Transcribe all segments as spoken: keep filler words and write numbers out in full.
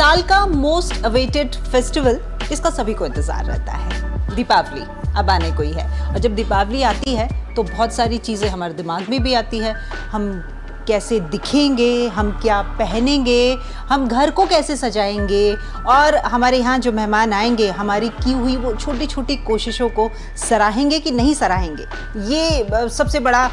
साल का most awaited festival, इसका सभी को इंतजार रहता है। दीपावली अब आने को ही है और जब दीपावली आती है तो बहुत सारी चीज़ें हमारे दिमाग में भी आती है। हम कैसे दिखेंगे, हम क्या पहनेंगे, हम घर को कैसे सजाएंगे और हमारे यहाँ जो मेहमान आएंगे हमारी की हुई वो छोटी छोटी कोशिशों को सराहेंगे कि नहीं सराहेंगे, ये सबसे बड़ा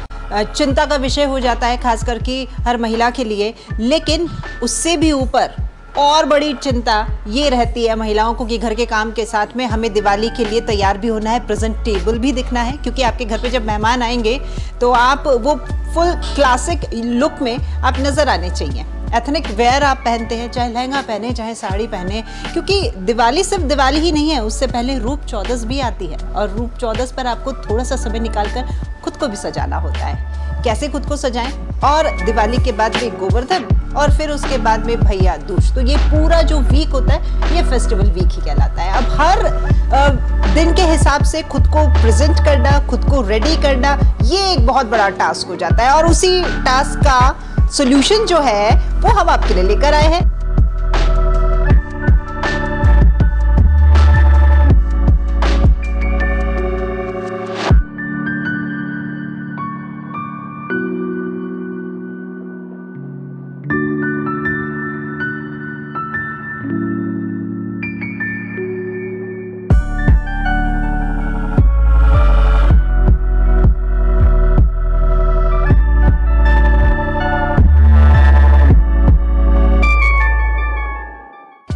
चिंता का विषय हो जाता है खास करके हर महिला के लिए। लेकिन उससे भी ऊपर और बड़ी चिंता ये रहती है महिलाओं को कि घर के काम के साथ में हमें दिवाली के लिए तैयार भी होना है, प्रेजेंटेबल भी दिखना है, क्योंकि आपके घर पे जब मेहमान आएंगे तो आप वो फुल क्लासिक लुक में आप नज़र आने चाहिए। एथनिक वेयर आप पहनते हैं, चाहे लहंगा पहने चाहे साड़ी पहने, क्योंकि दिवाली सिर्फ दिवाली ही नहीं है, उससे पहले रूप चौदस भी आती है और रूप चौदस पर आपको थोड़ा सा समय निकाल कर खुद को भी सजाना होता है। कैसे खुद को सजाएं? और दिवाली के बाद में गोवर्धन और फिर उसके बाद में भैया दूज, तो ये पूरा जो वीक होता है ये फेस्टिवल वीक ही कहलाता है। अब हर दिन के हिसाब से खुद को प्रेजेंट करना, खुद को रेडी करना, ये एक बहुत बड़ा टास्क हो जाता है और उसी टास्क का सॉल्यूशन जो है वो हम आपके लिए लेकर आए हैं।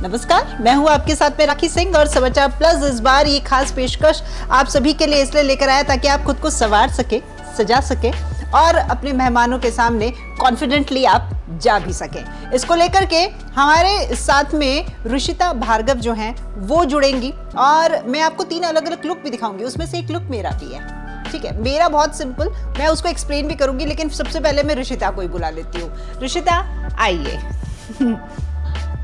नमस्कार, मैं हूं आपके साथ में राखी सिंह और समाचार प्लस इस बार ये खास पेशकश आप सभी के लिए इसलिए लेकर आया ताकि आप खुद को संवार सके, सजा सके और अपने मेहमानों के सामने कॉन्फिडेंटली आप जा भी सकें। इसको लेकर के हमारे साथ में ऋषिता भार्गव जो हैं वो जुड़ेंगी और मैं आपको तीन अलग अलग लुक भी दिखाऊंगी, उसमें से एक लुक मेरा भी है। ठीक है, मेरा बहुत सिंपल, मैं उसको एक्सप्लेन भी करूंगी, लेकिन सबसे पहले मैं ऋषिता को ही बुला लेती हूँ। ऋषिता आइए।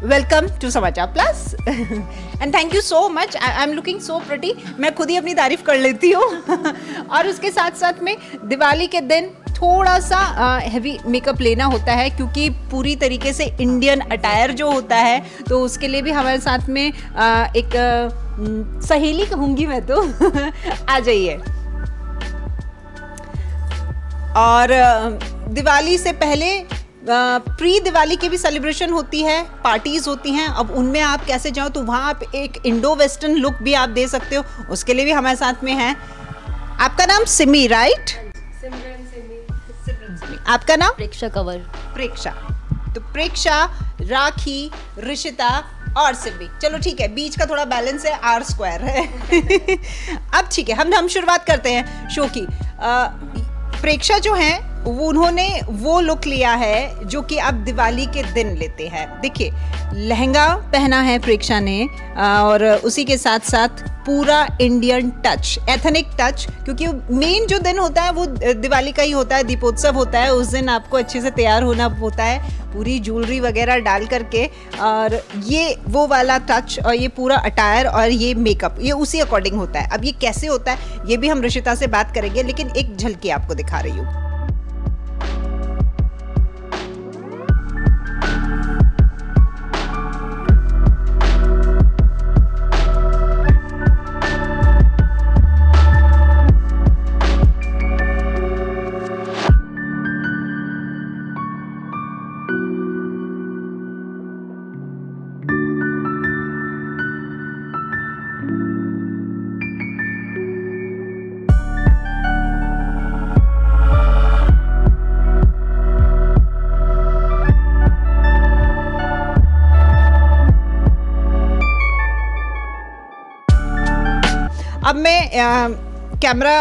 Welcome to Samachar plus and thank you so much. I am looking so pretty, मैं खुद ही अपनी तारीफ कर लेती हूँ और उसके साथ साथ में दिवाली के दिन थोड़ा सा हैवी मेकअप लेना होता है क्योंकि पूरी तरीके से इंडियन अटायर जो होता है, तो उसके लिए भी हमारे साथ में आ, एक आ, सहेली कहूँगी मैं तो आ जाइए। और दिवाली से पहले प्री दिवाली की भी सेलिब्रेशन होती है, पार्टीज होती हैं, अब उनमें आप कैसे जाओ, तो वहाँ आप एक इंडो वेस्टर्न लुक भी आप दे सकते हो, उसके लिए भी हमारे साथ में हैं। आपका नाम सिमी, राइट? सिमरन सिमी। आपका नाम? प्रेक्षा कवर। प्रेक्षा, तो प्रेक्षा, राखी, ऋषिता और सिमी, चलो ठीक है, बीच का थोड़ा बैलेंस है, आर स्क्वायर है अब ठीक है, हम हम शुरुआत करते हैं शो की। प्रेक्षा जो है उन्होंने वो लुक लिया है जो कि आप दिवाली के दिन लेते हैं। देखिए, लहंगा पहना है प्रेक्षा ने और उसी के साथ साथ पूरा इंडियन टच, एथनिक टच, क्योंकि मेन जो दिन होता है वो दिवाली का ही होता है, दीपोत्सव होता है, उस दिन आपको अच्छे से तैयार होना होता है, पूरी ज्वेलरी वगैरह डाल करके, और ये वो वाला टच और ये पूरा अटायर और ये मेकअप ये उसी अकॉर्डिंग होता है। अब ये कैसे होता है ये भी हम ऋषिता से बात करेंगे, लेकिन एक झलकी आपको दिखा रही हूँ। अब मैं कैमरा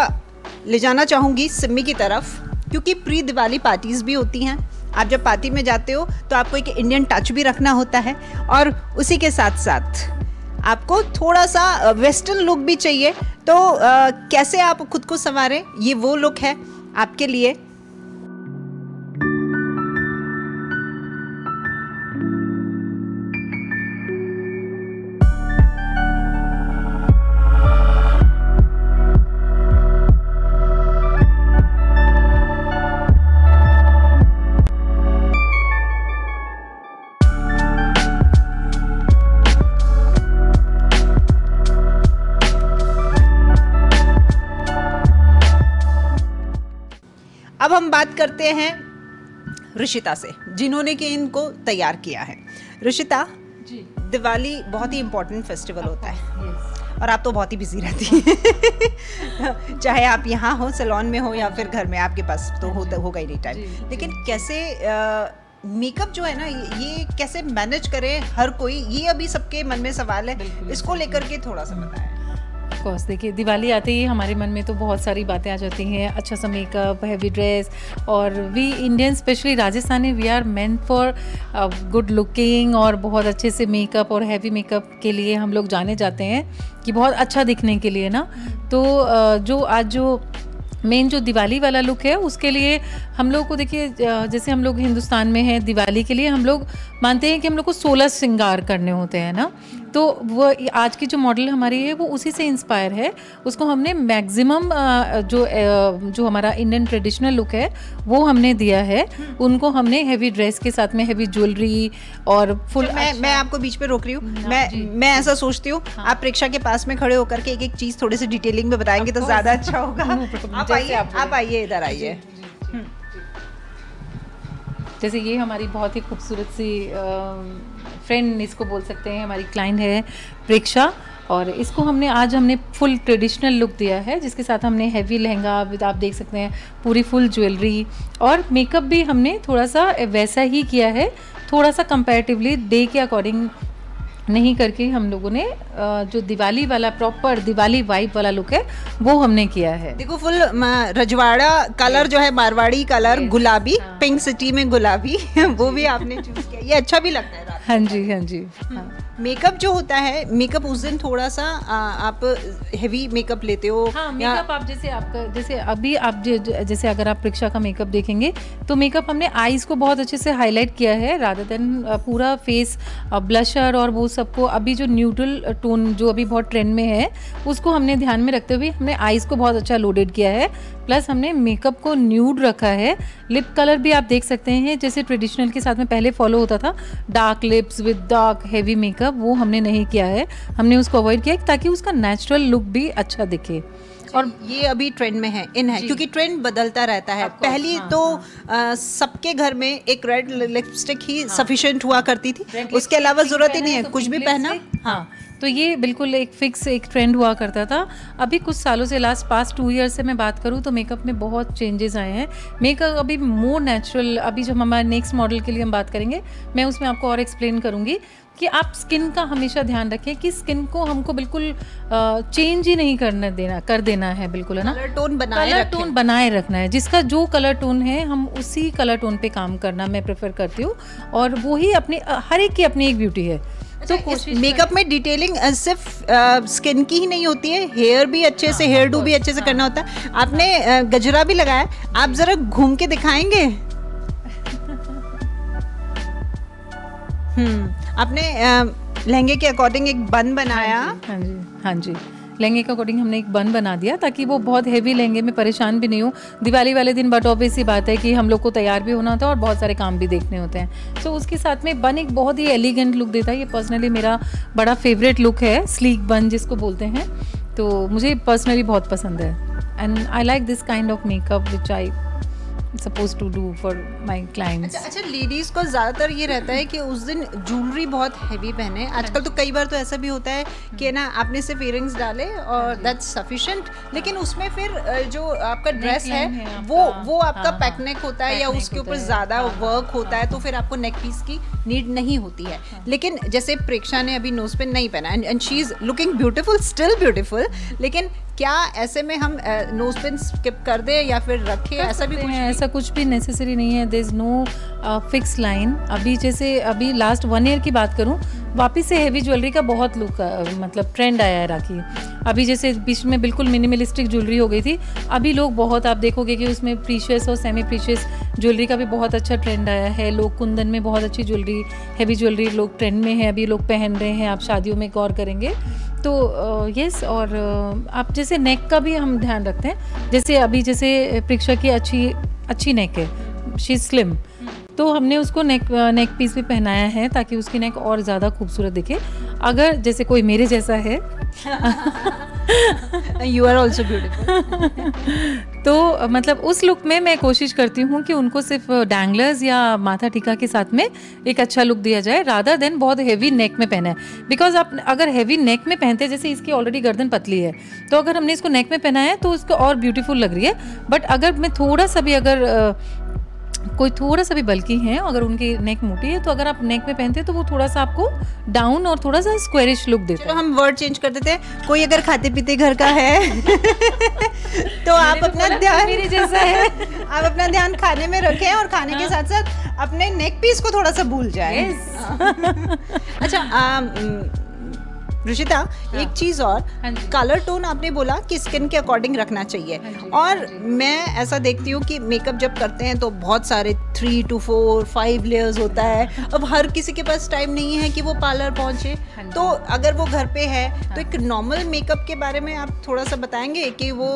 ले जाना चाहूँगी सिमी की तरफ, क्योंकि प्री दिवाली पार्टीज़ भी होती हैं, आप जब पार्टी में जाते हो तो आपको एक इंडियन टच भी रखना होता है और उसी के साथ साथ आपको थोड़ा सा वेस्टर्न लुक भी चाहिए, तो आ, कैसे आप खुद को संवारें, ये वो लुक है आपके लिए। हम बात करते हैं ऋषिता से, जिन्होंने कि इनको तैयार किया है। ऋषिता जी, दिवाली बहुत ही इम्पोर्टेंट फेस्टिवल होता है और आप तो बहुत ही बिजी रहती हैं चाहे आप यहाँ हो, सैलून में हो या फिर घर में, आपके पास तो होगा ही नहीं टाइम। लेकिन कैसे मेकअप जो है ना, ये कैसे मैनेज करे हर कोई, ये अभी सबके मन में सवाल है, इसको लेकर के थोड़ा सा बताएं। कोर्स देखिए, दिवाली आते ही हमारे मन में तो बहुत सारी बातें आ जाती हैं, अच्छा सा मेकअप, हैवी ड्रेस, और we Indian specially Rajasthani, we are meant for good looking, और बहुत अच्छे से मेकअप और हैवी मेकअप के लिए हम लोग जाने जाते हैं कि बहुत अच्छा दिखने के लिए ना। तो uh, जो आज जो मेन जो दिवाली वाला लुक है, उसके लिए हम लोग को देखिए, जैसे हम लोग हिंदुस्तान में हैं, दिवाली के लिए हम लोग मानते हैं कि हम लोग को सोलह श्रृंगार करने होते हैं ना। तो वो आज की जो मॉडल हमारी है वो उसी से इंस्पायर है, उसको हमने मैक्सिमम जो जो हमारा इंडियन ट्रेडिशनल लुक है वो हमने दिया है। उनको हमने हैवी ड्रेस के साथ में हैवी ज्वेलरी और फुल मैं मैं आपको बीच पे रोक रही हूँ, मैं मैं ऐसा सोचती हूँ हाँ। आप प्रेक्षा के पास में खड़े होकर के एक एक चीज़ थोड़ी सी डिटेलिंग में बताएंगे तो ज़्यादा अच्छा होगा। आप आइए, आप आइए, इधर आइए। जैसे ये हमारी बहुत ही खूबसूरत सी फ्रेंड, इसको बोल सकते हैं, हमारी क्लाइंट है प्रेक्षा, और इसको हमने आज हमने फुल ट्रेडिशनल लुक दिया है, जिसके साथ हमने हैवी लहंगा, आप देख सकते हैं, पूरी फुल ज्वेलरी, और मेकअप भी हमने थोड़ा सा वैसा ही किया है, थोड़ा सा कंपैरेटिवली डे के अकॉर्डिंग नहीं करके हम लोगों ने जो दिवाली वाला प्रॉपर दिवाली वाइब वाला लुक है वो हमने किया है। देखो फुल रजवाड़ा कलर जो है, मारवाड़ी कलर, गुलाबी, पिंक सिटी में गुलाबी, वो भी आपने चूज किया, ये अच्छा भी लगता है। हाँ जी, हाँ जी, हाँ। मेकअप जो होता है, मेकअप उस दिन थोड़ा सा आ, आप हेवी मेकअप लेते हो? हाँ, मेकअप आप जैसे आपका जैसे अभी आप जैसे अगर आप प्रेक्षा का मेकअप देखेंगे तो मेकअप हमने आईज को बहुत अच्छे से हाईलाइट किया है, रादर देन पूरा फेस ब्लशर और वो सबको। अभी जो न्यूट्रल टोन जो अभी बहुत ट्रेंड में है, उसको हमने ध्यान में रखते हुए हमने आईज को बहुत अच्छा लोडेड किया है, प्लस हमने मेकअप को न्यूड रखा है। लिप कलर भी आप देख सकते हैं, जैसे ट्रेडिशनल के साथ में पहले फॉलो होता था dark lips with dark heavy makeup, वो हमने नहीं किया है, हमने उसको अवॉइड किया ताकि उसका नेचुरल लुक भी अच्छा दिखे। और ये अभी ट्रेंड में है इन है क्योंकि ट्रेंड बदलता रहता है। पहली हाँ, तो हाँ, सबके घर में एक रेड लिपस्टिक ही हाँ, सफिशिएंट हुआ करती थी, उसके अलावा जरूरत ही नहीं है, कुछ भी पहना। हाँ, तो ये बिल्कुल एक फिक्स एक ट्रेंड हुआ करता था। अभी कुछ सालों से, लास्ट पास्ट टू ईयर से मैं बात करूँ तो मेकअप में बहुत चेंजेस आए हैं। मेकअप अभी मोर नेचुरल, अभी जब हमारे नेक्स्ट मॉडल के लिए हम बात करेंगे, मैं उसमें आपको और एक्सप्लेन करूँगी कि आप स्किन का हमेशा ध्यान रखें कि स्किन को हमको बिल्कुल चेंज ही नहीं करना देना कर देना है, बिल्कुल है ना, कलर टोन बनाए कलर टोन बनाए रखना है। जिसका जो कलर टोन है हम उसी कलर टोन पे काम करना मैं प्रेफर करती हूँ, और वो ही अपनी हर एक की अपनी एक ब्यूटी है। तो मेकअप में डिटेलिंग सिर्फ आ, स्किन की ही नहीं होती है, हेयर भी अच्छे से, हेयर डू भी अच्छे से करना होता है। आपने गजरा भी लगाया, आप जरा घूम के दिखाएंगे? हम्म, आपने लहंगे के अकॉर्डिंग एक बन बनाया। हाँ जी, हाँ जी, लहंगे के अकॉर्डिंग हमने एक बन बना दिया ताकि वो बहुत हैवी लहंगे में परेशान भी नहीं हो दिवाली वाले दिन। बट ऑब्वियस ही बात है कि हम लोग को तैयार भी होना होता है और बहुत सारे काम भी देखने होते हैं, तो उसके साथ में बन एक बहुत ही एलिगेंट लुक देता है। ये पर्सनली मेरा बड़ा फेवरेट लुक है, स्लीक बन जिसको बोलते हैं, तो मुझे पर्सनली बहुत पसंद है, and I like this kind of makeup which I suppose to do for my clients. अच्छा, लेडीज़ को ज़्यादातर ये रहता है कि उस दिन ज्वेलरी बहुत हैवी पहने। आजकल तो कई बार तो ऐसा भी होता है कि ना आपने सिर्फ इयरिंग्स डाले और दैट्स सफिशिएंट, लेकिन उसमें फिर जो आपका ड्रेस है, है वो वो आपका हाँ, पैक नेक होता है या उसके ऊपर ज़्यादा वर्क होता है, तो फिर आपको नेक पीस की नीड नहीं होती है। लेकिन जैसे प्रेक्षा ने अभी नोज पिन नहीं पहना, and she is looking beautiful, still beautiful, लेकिन क्या ऐसे में हम नोज पिन स्किप कर दें या फिर रखें? ऐसा भी कुछ ऐसा कुछ भी नेसेसरी नहीं है, there is no fix line. अभी जैसे अभी लास्ट वन ईयर की बात करूं, वापस से हैवी ज्वेलरी का बहुत लुक मतलब ट्रेंड आया है राखी। अभी जैसे बीच में बिल्कुल मिनिमलिस्टिक ज्वेलरी हो गई थी, अभी लोग बहुत आप देखोगे कि उसमें प्रीशियस और सेमी प्रीशियस ज्वेलरी का भी बहुत अच्छा ट्रेंड आया है। लोग कुंदन में बहुत अच्छी ज्वेलरी, हैवी ज्वेलरी लोग ट्रेंड में है, अभी लोग पहन रहे हैं, आप शादियों में गौर करेंगे तो यस। और आप जैसे नेक का भी हम ध्यान रखते हैं, जैसे अभी जैसे प्रेक्षा की अच्छी अच्छी नेक है, शी स्लिम, तो हमने उसको नेक नेक पीस भी पहनाया है ताकि उसकी नेक और ज़्यादा खूबसूरत दिखे। अगर जैसे कोई मेरे जैसा है, यू आर ऑल्सो ब्यूटीफुल, तो मतलब उस लुक में मैं कोशिश करती हूँ कि उनको सिर्फ डैंगलर्स या माथा टीका के साथ में एक अच्छा लुक दिया जाए, रादर देन बहुत हेवी नेक में पहना है। बिकॉज आप अगर हेवी नेक में पहनते, जैसे इसकी ऑलरेडी गर्दन पतली है, तो अगर हमने इसको नेक में पहनाया है तो उसको और ब्यूटीफुल लग रही है। बट अगर मैं थोड़ा सा भी अगर कोई थोड़ा सा भी बल्की हैं, अगर उनकी नेक मोटी है, तो अगर आप नेक में पहनते हैं तो वो थोड़ा सा आपको डाउन और थोड़ा सा स्क्वेरिश लुक देते हैं। हम वर्ड चेंज कर देते हैं, कोई अगर खाते पीते घर का है तो आप अपना ध्यान मेरे जैसा है आप अपना ध्यान खाने में रखें और खाने हाँ। के साथ साथ अपने नेक पीस को थोड़ा सा भूल जाए। अच्छा रिशिता, एक चीज़ और, कलर टोन आपने बोला कि स्किन के अकॉर्डिंग रखना चाहिए, और मैं ऐसा देखती हूँ कि मेकअप जब करते हैं तो बहुत सारे three two four five layers होता है। अब हर किसी के पास टाइम नहीं है कि वो पार्लर पहुँचे, तो अगर वो घर पे है तो एक नॉर्मल मेकअप के बारे में आप थोड़ा सा बताएंगे कि वो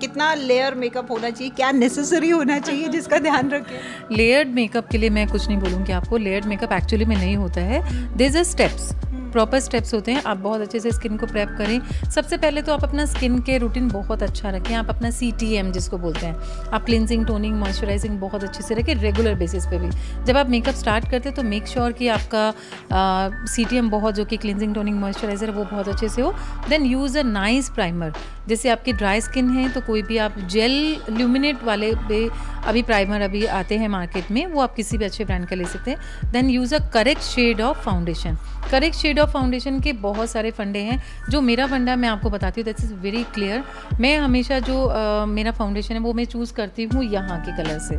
कितना लेयर मेकअप होना चाहिए, क्या नेसेसरी होना चाहिए जिसका ध्यान रखें। लेयर्ड मेकअप के लिए मैं कुछ नहीं बोलूँगी आपको, लेयर्ड मेकअप एक्चुअली में नहीं होता है, there are steps, proper steps होते हैं। आप बहुत अच्छे से स्किन को प्रेप करें। सबसे पहले तो आप अपना स्किन के रूटीन बहुत अच्छा रखें, आप अपना सी टी एम जिसको बोलते हैं, आप क्लिनजिंग, टोनिंग, मॉइस्चराइजिंग बहुत अच्छे से रखें रेगुलर बेसिस पे भी। जब आप मेकअप स्टार्ट करते हैं तो मेक श्योर sure कि आपका सी टी एम बहुत, जो कि क्लिनजिंग, टोनिंग, मॉइस्चराइजर, वो बहुत अच्छे से हो। Then use a nice primer. जैसे आपकी ड्राई स्किन है तो कोई भी आप जेल ल्यूमिनेट वाले भी अभी प्राइमर अभी आते हैं मार्केट में, वो आप किसी भी अच्छे ब्रांड का ले सकते हैं। Then use a correct shade of foundation. Correct shade of foundation के बहुत सारे फंडे हैं। जो मेरा फंडा मैं आपको बताती हूँ, दैट इज़ वेरी क्लियर। मैं हमेशा जो uh, मेरा फाउंडेशन है वो मैं चूज़ करती हूँ यहाँ के कलर से।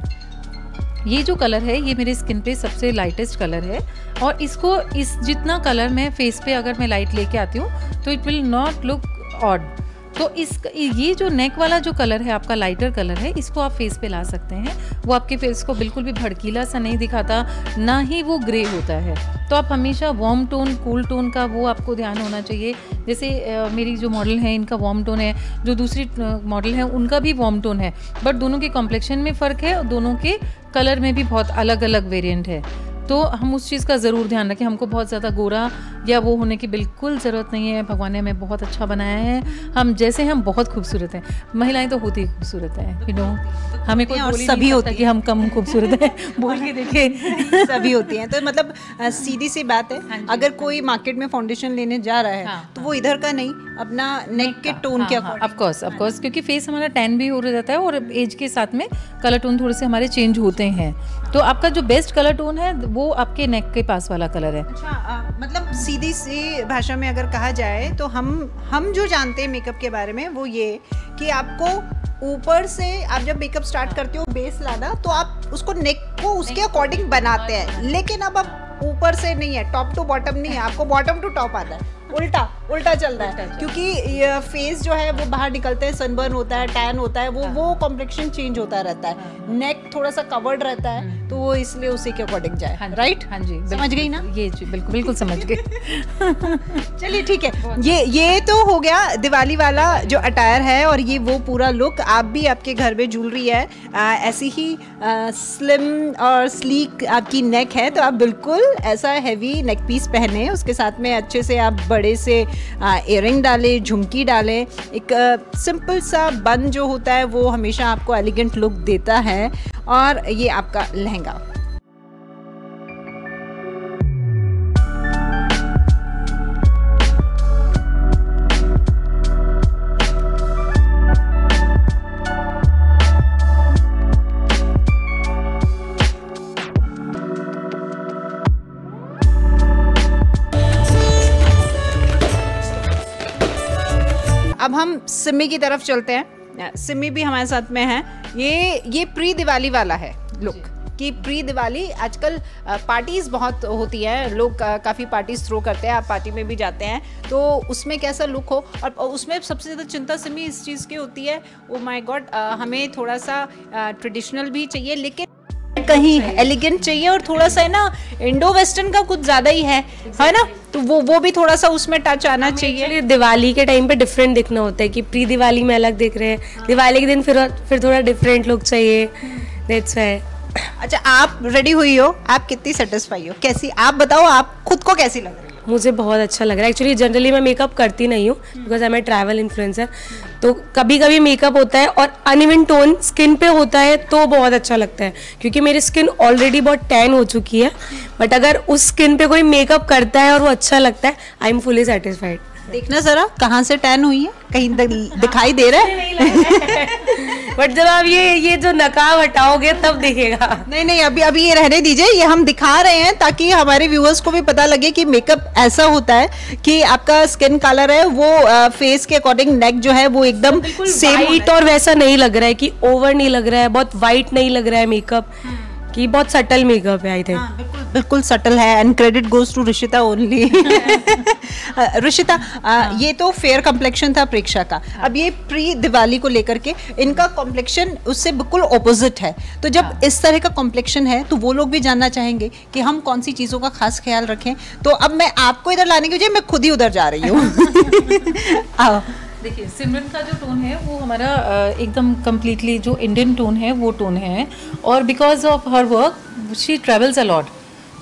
ये जो कलर है ये मेरे स्किन पे सबसे लाइटेस्ट कलर है, और इसको इस जितना कलर मैं फेस पे अगर मैं लाइट लेके आती हूँ तो it will not look odd. तो इस ये जो नेक वाला जो कलर है आपका लाइटर कलर है, इसको आप फेस पे ला सकते हैं। वो आपके फेस को बिल्कुल भी भड़कीला सा नहीं दिखाता, ना ही वो ग्रे होता है। तो आप हमेशा वार्म टोन, कूल टोन का वो आपको ध्यान होना चाहिए। जैसे आ, मेरी जो मॉडल है इनका वार्म टोन है, जो दूसरी मॉडल है उनका भी वार्म टोन है, बट दोनों के कॉम्प्लेक्शन में फ़र्क है और दोनों के कलर में भी बहुत अलग अलग वेरिएंट है। तो हम उस चीज़ का ज़रूर ध्यान रखें। हमको बहुत ज़्यादा गोरा या वो होने की बिल्कुल ज़रूरत नहीं है। भगवान ने हमें बहुत अच्छा बनाया है, हम जैसे हम बहुत खूबसूरत हैं। महिलाएं तो होती खूबसूरत हैं, यू नो, हमें कोई और सभी होता है कि हम कम खूबसूरत हैं, बोल के देखें सभी होती हैं। तो मतलब सीधी सी बात है, अगर कोई मार्केट में फाउंडेशन लेने जा रहा है तो वो इधर का नहीं, अपना नेक के टोन के अकॉर्डिंग। ऑफकोर्स ऑफकोर्स, क्योंकि फेस हमारा टैन भी हो जाता है और एज के साथ में कलर टोन थोड़े से हमारे चेंज होते हैं। तो आपका जो बेस्ट कलर टोन है वो आपके नेक के पास वाला कलर है। अच्छा, आ, मतलब सीधी सी भाषा में अगर कहा जाए तो हम हम जो जानते हैं मेकअप के बारे में वो ये कि आपको ऊपर से, आप जब मेकअप स्टार्ट करते हो बेस लाना, तो आप उसको नेक को उसके अकॉर्डिंग बनाते हैं। लेकिन अब आप ऊपर से नहीं है, टॉप टू बॉटम नहीं है, आपको बॉटम टू टॉप आता है, उल्टा उल्टा चल रहा है, क्योंकि फेस जो है वो बाहर निकलते हैं, सनबर्न होता है, टैन होता है, वो वो कॉम्प्लेक्शन चेंज होता रहता है, नेक थोड़ा सा कवर्ड रहता है, तो वो इसलिए उसी के अकॉर्डिंग जाए। राइट, हाँ जी, समझ गई ना? ये बिल्कुल बिल्कुल समझ गई। चलिए ठीक है, ये ये तो हो गया दिवाली वाला जो अटायर है, और ये वो पूरा लुक आप भी आपके घर में ज्वेलरी है, ऐसी ही स्लिम और स्लीक आपकी नेक है तो आप बिल्कुल ऐसा हैवी नेक पीस पहने, उसके साथ में अच्छे से आप बड़े से इयरिंग डालें, झुमकी डालें, एक सिंपल सा बन जो होता है वो हमेशा आपको एलिगेंट लुक देता है। और ये आपका लहंगा, हम सिमी की तरफ चलते हैं। सिमी भी हमारे साथ में है। ये ये प्री दिवाली वाला है लुक, कि प्री दिवाली आजकल पार्टीज़ बहुत होती हैं, लोग काफ़ी पार्टीज़ थ्रो करते हैं, आप पार्टी में भी जाते हैं, तो उसमें कैसा लुक हो। और उसमें सबसे ज़्यादा चिंता सिमी इस चीज़ की होती है, ओ माय गॉड, हमें थोड़ा सा ट्रेडिशनल भी चाहिए लेकिन कहीं एलिगेंट चाहिए, और थोड़ा सा है ना इंडो वेस्टर्न का कुछ ज्यादा ही है, है ना, तो वो वो भी थोड़ा सा उसमें टच आना चाहिए। दिवाली के टाइम पे डिफरेंट दिखना होता है कि प्री दिवाली में अलग दिख रहे हैं, दिवाली के दिन फिर फिर थोड़ा डिफरेंट लुक चाहिए। दैट्स व्हाई अच्छा, आप रेडी हुई हो, आप कितनी सेटिस्फाई हो, कैसी, आप बताओ आप खुद को कैसी लग रही है? मुझे बहुत अच्छा लग रहा है। एक्चुअली जनरली मैं मेकअप करती नहीं हूँ because I am a travel influencer, तो कभी कभी मेकअप होता है और अनइवन टोन स्किन पे होता है तो बहुत अच्छा लगता है, क्योंकि मेरी स्किन ऑलरेडी बहुत टैन हो चुकी है, बट अगर उस स्किन पे कोई मेकअप करता है और वो अच्छा लगता है, आई एम फुली सेटिस्फाइड। देखना जरा कहाँ से टैन हुई है, कहीं दिखाई दे रहा है? बट जब आप ये ये जो नकाब हटाओगे तब दिखेगा। नहीं नहीं, अभी अभी ये रहने दीजिए, ये हम दिखा रहे हैं ताकि हमारे व्यूअर्स को भी पता लगे कि मेकअप ऐसा होता है कि आपका स्किन कलर है वो आ, फेस के अकॉर्डिंग नेक जो है वो एकदम सेम वाइट, और वैसा नहीं लग रहा है कि ओवर नहीं लग रहा है, बहुत वाइट नहीं लग रहा है मेकअप, कि बहुत सटल मेकअप है। आई थिंक बिल्कुल बिल्कुल सटल है, and credit goes to Rishita only. Rishita, ये तो फेयर कॉम्प्लेक्शन था प्रेक्षा का, अब ये प्री दिवाली को लेकर के इनका कॉम्प्लेक्शन उससे बिल्कुल ऑपोजिट है, तो जब इस तरह का कॉम्प्लेक्शन है तो वो लोग भी जानना चाहेंगे कि हम कौन सी चीज़ों का खास ख्याल रखें, तो अब मैं आपको इधर लाने की बजाय मैं खुद ही उधर जा रही हूँ। आओ देखिए, सिमरन का जो टोन है वो हमारा एकदम कम्प्लीटली जो इंडियन टोन है वो टोन है, और because of her work she travels a lot,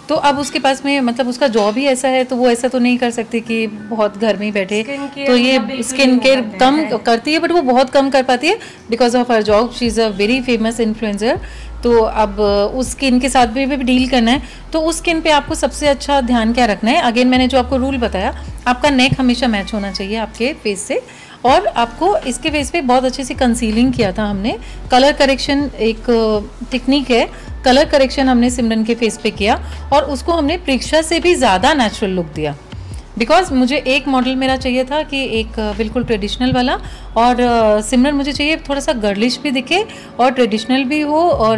तो अब उसके पास में मतलब उसका जॉब ही ऐसा है, तो वो ऐसा तो नहीं कर सकती कि बहुत घर में ही बैठे, तो ये स्किन केयर कम करती है, बट वो बहुत कम कर पाती है because of her job, she is a very famous influencer, तो अब उस स्किन के साथ भी भी डील करना है, तो उस स्किन पे आपको सबसे अच्छा ध्यान क्या रखना है, अगेन मैंने जो आपको रूल बताया, आपका नेक हमेशा मैच होना चाहिए आपके फेस से, और आपको इसके फेस पे बहुत अच्छे से कंसीलिंग किया था हमने, कलर करेक्शन एक टेक्निक है, कलर करेक्शन हमने सिमरन के फेस पे किया और उसको हमने प्रेक्षा से भी ज़्यादा नेचुरल लुक दिया, बिकॉज मुझे एक मॉडल मेरा चाहिए था कि एक बिल्कुल ट्रेडिशनल वाला, और सिमरन मुझे चाहिए थोड़ा सा गर्लिश भी दिखे और ट्रेडिशनल भी हो और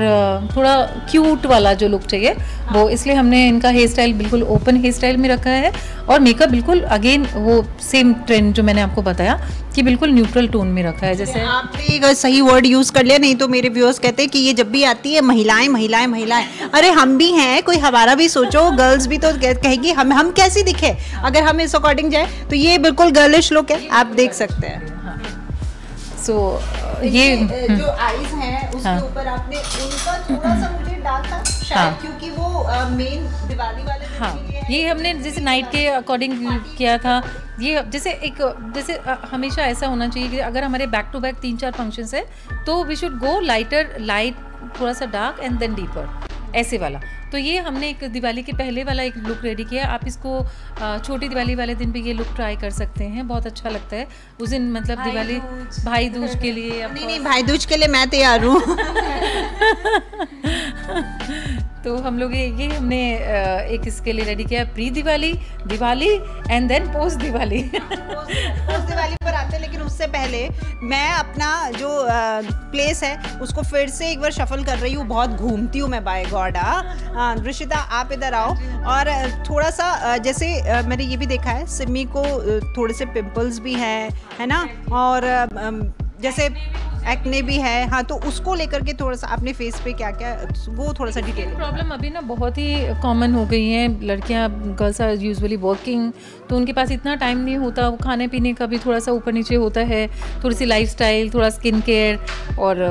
थोड़ा क्यूट वाला जो लुक चाहिए वो, इसलिए हमने इनका हेयर स्टाइल बिल्कुल ओपन हेयर स्टाइल में रखा है, और मेकअप बिल्कुल अगेन वो सेम ट्रेंड जो मैंने आपको बताया कि बिल्कुल न्यूट्रल टोन में रखा है। जैसे आपने एक सही वर्ड यूज़ कर लिया, नहीं तो मेरे व्यूअर्स कहते हैं कि ये जब भी आती है महिलाएं महिलाएं महिलाएं, अरे हम भी हैं, कोई हमारा भी सोचो, गर्ल्स भी तो कहेगी हम हम कैसी दिखे, अगर हम इस अकॉर्डिंग जाए तो ये बिल्कुल गर्लिश लुक है, आप देख सकते हैं। सो so, ये जो आईज हैं उसके ऊपर आपने उनका थोड़ा सा मुझे डालता शायद, क्योंकि वो मेन दिवाली वाले हाँ, ये हमने जैसे नाइट के अकॉर्डिंग किया था, ये जैसे एक जैसे हमेशा ऐसा होना चाहिए कि अगर हमारे बैक टू बैक तीन चार फंक्शंस है तो we should go lighter, light थोड़ा सा डार्क एंड देन डीपर, ऐसे वाला, तो ये हमने एक दिवाली के पहले वाला एक लुक रेडी किया। आप इसको छोटी दिवाली वाले दिन भी ये लुक ट्राई कर सकते हैं, बहुत अच्छा लगता है उस दिन, मतलब दिवाली भाई दूज के लिए, नहीं नहीं भाई दूज के लिए मैं तैयार हूँ। तो हम लोग ये ये हमने एक इसके लिए रेडी किया, pre Diwali, Diwali and then post Diwali. Post Diwali पर आते हैं, लेकिन उससे पहले मैं अपना जो प्लेस है उसको फिर से एक बार शफल कर रही हूँ, बहुत घूमती हूँ मैं, बाय गॉड। हाँ रिशिता, आप इधर आओ, और थोड़ा सा जैसे मैंने ये भी देखा है सिमी को थोड़े से पिम्पल्स भी हैं, है ना, और जैसे एक्ने भी है, हाँ, तो उसको लेकर के थोड़ा सा आपने फेस पे क्या क्या वो थोड़ा सा डिटेल। प्रॉब्लम अभी ना बहुत ही कॉमन हो गई है, लड़कियां गर्ल्स आर यूजुअली वर्किंग, तो उनके पास इतना टाइम नहीं होता, वो खाने पीने का भी थोड़ा सा ऊपर नीचे होता है, थोड़ी सी लाइफस्टाइल, थोड़ा स्किन केयर, और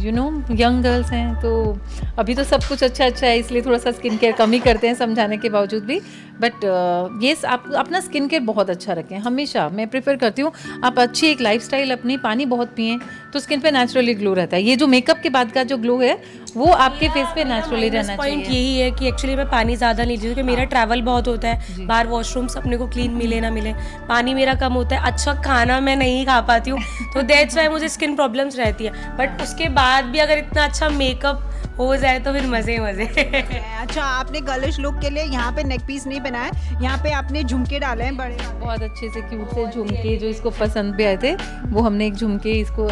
यू नो यंग गर्ल्स हैं, तो अभी तो सब कुछ अच्छा अच्छा है, इसलिए थोड़ा सा स्किन केयर कम ही करते हैं समझाने के बावजूद भी, बट ये uh, yes, आप अपना स्किन केयर बहुत अच्छा रखें हमेशा, मैं प्रेफर करती हूँ आप अच्छी एक लाइफस्टाइल अपनी, पानी बहुत पिएं तो स्किन पे नेचुरली ग्लो रहता है, ये जो मेकअप के बाद का जो ग्लो है वो आपके फेस पे नेचुरली रहना चाहिए। पॉइंट यही है कि एक्चुअली मैं पानी ज़्यादा नहीं लेती, क्योंकि मेरा ट्रैवल बहुत होता है, बाहर वॉशरूम्स अपने को क्लीन मिले ना मिले, पानी मेरा कम होता है, अच्छा खाना मैं नहीं खा पाती हूँ, तो दैट्स व्हाई मुझे स्किन प्रॉब्लम्स रहती है, बट उसके बाद भी अगर इतना अच्छा मेकअप हो जाए तो फिर मज़े मज़े। अच्छा, आपने गर्लिश लुक के लिए यहाँ पे नेक पीस नहीं बनाया, यहाँ पे आपने झुमके डाले हैं बड़े, बहुत अच्छे से क्यूट से झुमके जो इसको पसंद भी आए थे, वो हमने एक झुमके इसको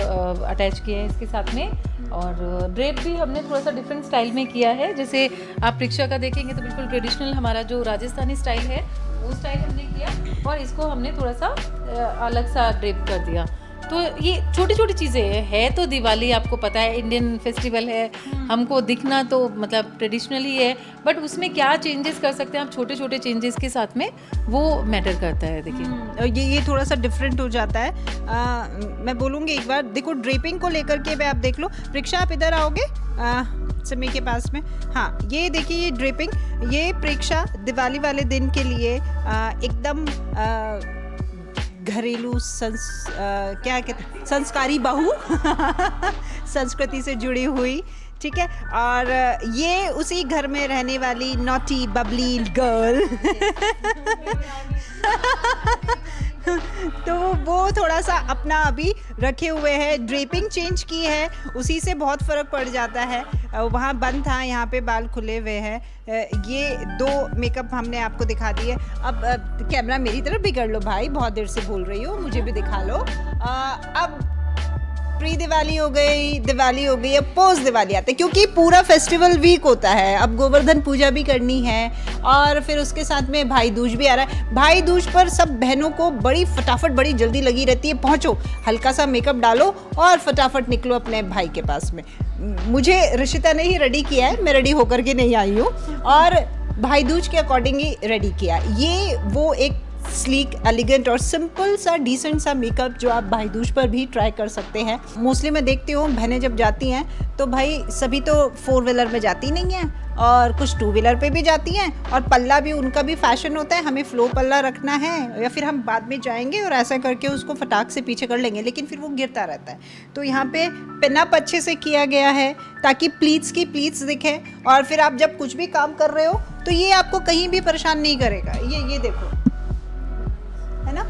अटैच किया है इसके साथ में, और ड्रेप भी हमने थोड़ा सा डिफरेंट स्टाइल में किया है, जैसे आप प्रेक्षा का देखेंगे तो बिल्कुल ट्रेडिशनल हमारा जो राजस्थानी स्टाइल है वो स्टाइल हमने किया, और इसको हमने थोड़ा सा अलग सा ड्रेप कर दिया, तो ये छोटी छोटी चीज़ें है। तो दिवाली आपको पता है इंडियन फेस्टिवल है, हमको दिखना तो मतलब ट्रेडिशनली है, बट उसमें क्या चेंजेस कर सकते हैं आप छोटे छोटे चेंजेस के साथ में, वो मैटर करता है। देखिए ये ये थोड़ा सा डिफरेंट हो जाता है। आ, मैं बोलूँगी एक बार देखो ड्रेपिंग को लेकर के, आप देख लो प्रेक्षा आप इधर आओगे सिमी के पास में। हाँ ये देखिए ये ड्रेपिंग, ये प्रेक्षा दिवाली वाले दिन के लिए आ, एकदम आ, घरेलू संस आ, क्या कहते संस्कारी बहू संस्कृति से जुड़ी हुई, ठीक है। और ये उसी घर में रहने वाली नॉटी बबली गर्ल तो वो थोड़ा सा अपना अभी रखे हुए हैं, ड्रेपिंग चेंज की है, उसी से बहुत फ़र्क पड़ जाता है। वहाँ बंद था, यहाँ पे बाल खुले हुए हैं। ये दो मेकअप हमने आपको दिखा दिए। अब कैमरा मेरी तरफ भी कर लो भाई, बहुत देर से बोल रही हो, मुझे भी दिखा लो। आ, अब प्री दिवाली हो गई, दिवाली हो गई, अब पोस्ट दिवाली आते हैं, क्योंकि पूरा फेस्टिवल वीक होता है। अब गोवर्धन पूजा भी करनी है और फिर उसके साथ में भाई दूज भी आ रहा है। भाई दूज पर सब बहनों को बड़ी फटाफट बड़ी जल्दी लगी रहती है, पहुंचो हल्का सा मेकअप डालो और फटाफट निकलो अपने भाई के पास में। मुझे रिशिता ने ही रेडी किया है, मैं रेडी होकर के नहीं आई हूँ, और भाई दूज के अकॉर्डिंग ही रेडी किया। ये वो एक स्लीक एलिगेंट और सिंपल सा डिसेंट सा मेकअप जो आप भाई दूज पर भी ट्राई कर सकते हैं। मोस्टली मैं देखती हूँ बहनें जब जाती हैं तो भाई सभी तो फोर व्हीलर में जाती नहीं हैं और कुछ टू व्हीलर पे भी जाती हैं, और पल्ला भी उनका भी फैशन होता है, हमें फ्लो पल्ला रखना है या फिर हम बाद में जाएंगे और ऐसा करके उसको फटाक से पीछे कर लेंगे, लेकिन फिर वो गिरता रहता है। तो यहाँ पे पिनअप अच्छे से किया गया है ताकि प्लीट्स की प्लीट्स दिखें, और फिर आप जब कुछ भी काम कर रहे हो तो ये आपको कहीं भी परेशान नहीं करेगा। ये ये देखो है ना,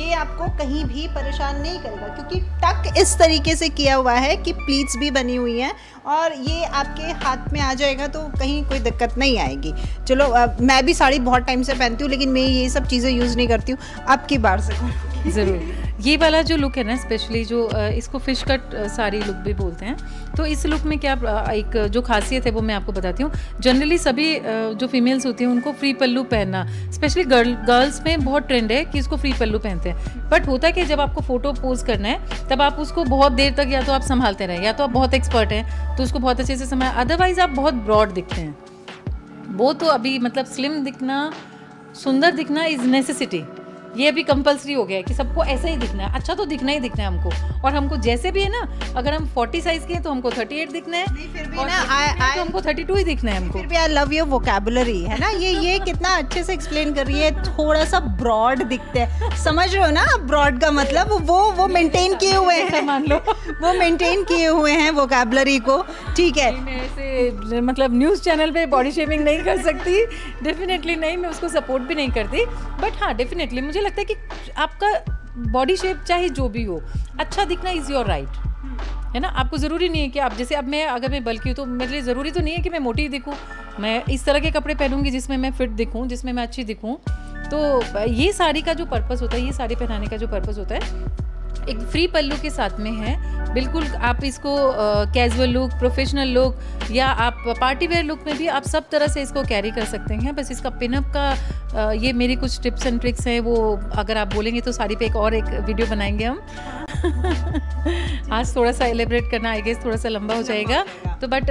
ये आपको कहीं भी परेशान नहीं करेगा क्योंकि टक इस तरीके से किया हुआ है कि प्लीट्स भी बनी हुई हैं, और ये आपके हाथ में आ जाएगा तो कहीं कोई दिक्कत नहीं आएगी। चलो आ, मैं भी साड़ी बहुत टाइम से पहनती हूँ, लेकिन मैं ये सब चीज़ें यूज़ नहीं करती हूँ, आपकी बार से ज़रूर। ये वाला जो लुक है ना, स्पेशली जो इसको फिश कट साड़ी लुक भी बोलते हैं, तो इस लुक में क्या एक जो खासियत है वो मैं आपको बताती हूँ। जनरली सभी जो फीमेल्स होती हैं उनको फ्री पल्लू पहनना, स्पेशली गर्ल गर्ल्स में बहुत ट्रेंड है कि इसको फ्री पल्लू पहनते हैं, बट होता क्या है जब आपको फ़ोटो पोज करना है तब आप उसको बहुत देर तक या तो आप संभालते रहें, या तो आप बहुत एक्सपर्ट हैं तो उसको बहुत अच्छे से संभाल, अदरवाइज़ आप बहुत ब्रॉड दिखते हैं। वो तो अभी मतलब स्लिम दिखना, सुंदर दिखना इज़ नेसेसिटी, ये अभी कंपल्सरी हो गया है कि सबको ऐसा ही दिखना है। अच्छा तो दिखना ही दिखना है हमको, और हमको जैसे भी है ना, अगर हम चालीस साइज के हैं तो हमको अड़तीस दिखना है, नहीं फिर भी ना आई आई तो हमको बत्तीस ही दिखना है हमको। फिर भी आई लव योर वोकैबुलरी है ना, ये ये कितना अच्छे से एक्सप्लेन कर रही है। थोड़ा सा ब्रॉड दिखते हैं, समझ रहे हो ना, ब्रॉड का मतलब वो वो मेंटेन किए हुए हैं, मान लो वो मेंटेन किए हुए हैं वोकैबुलरी को, ठीक है। मतलब न्यूज़ चैनल पर बॉडी शेमिंग नहीं कर सकती, डेफिनेटली नहीं, मैं उसको सपोर्ट भी नहीं करती, बट हाँ डेफिनेटली मुझे लगता है कि आपका बॉडी शेप चाहे जो भी हो, अच्छा दिखना इज योर राइट, है ना। आपको ज़रूरी नहीं है कि आप जैसे अब मैं अगर मैं बल्कि हूँ तो मेरे लिए ज़रूरी तो नहीं है कि मैं मोटी दिखूँ, मैं इस तरह के कपड़े पहनूंगी जिसमें मैं फिट दिखूँ, जिसमें मैं अच्छी दिखूँ। तो ये साड़ी का जो पर्पस होता है, ये साड़ी पहनाने का जो पर्पस होता है, एक फ्री पल्लू के साथ में है। बिल्कुल आप इसको कैजुअल लुक, प्रोफेशनल लुक या आप पार्टी वेयर लुक में भी आप सब तरह से इसको कैरी कर सकते हैं। बस इसका पिनअप का आ, ये मेरी कुछ टिप्स एंड ट्रिक्स हैं, वो अगर आप बोलेंगे तो साड़ी पे एक और एक वीडियो बनाएंगे हम आज थोड़ा सा एलेबरेट करना आई गेस थोड़ा सा लंबा हो जाएगा, तो बट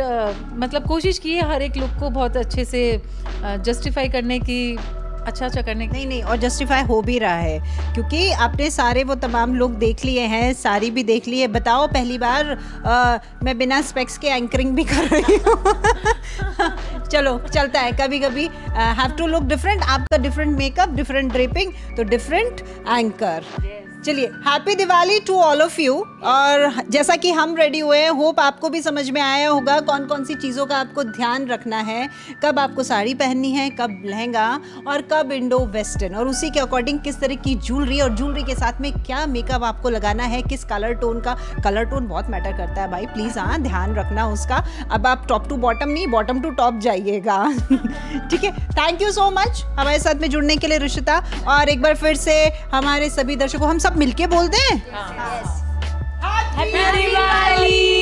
मतलब कोशिश की है हर एक लुक को बहुत अच्छे से जस्टिफाई करने की, अच्छा अच्छा करने नहीं नहीं और जस्टिफाई हो भी रहा है क्योंकि आपने सारे वो तमाम लोग देख लिए हैं, सारी भी देख ली है। बताओ पहली बार आ, मैं बिना स्पेक्स के एंकरिंग भी कर रही हूँ चलो चलता है कभी कभी, हैव टू लुक डिफरेंट, आपका डिफरेंट मेकअप, डिफरेंट ड्रेपिंग, तो डिफरेंट एंकर। चलिए happy Diwali to all of you. और जैसा कि हम रेडी हुए हैं, होप आपको भी समझ में आया होगा कौन कौन सी चीज़ों का आपको ध्यान रखना है, कब आपको साड़ी पहननी है, कब लहंगा और कब इंडो वेस्टर्न, और उसी के अकॉर्डिंग किस तरह की ज्वेलरी और ज्वेलरी के साथ में क्या मेकअप आपको लगाना है, किस कलर टोन का। कलर टोन बहुत मैटर करता है भाई, प्लीज़ हाँ ध्यान रखना उसका। अब आप टॉप टू बॉटम नहीं, बॉटम टू टॉप जाइएगा ठीक है। थैंक यू सो मच हमारे साथ में जुड़ने के लिए रिशिता, और एक बार फिर से हमारे सभी दर्शकों, हम मिलके बोलते हैं हैप्पी दिवाली।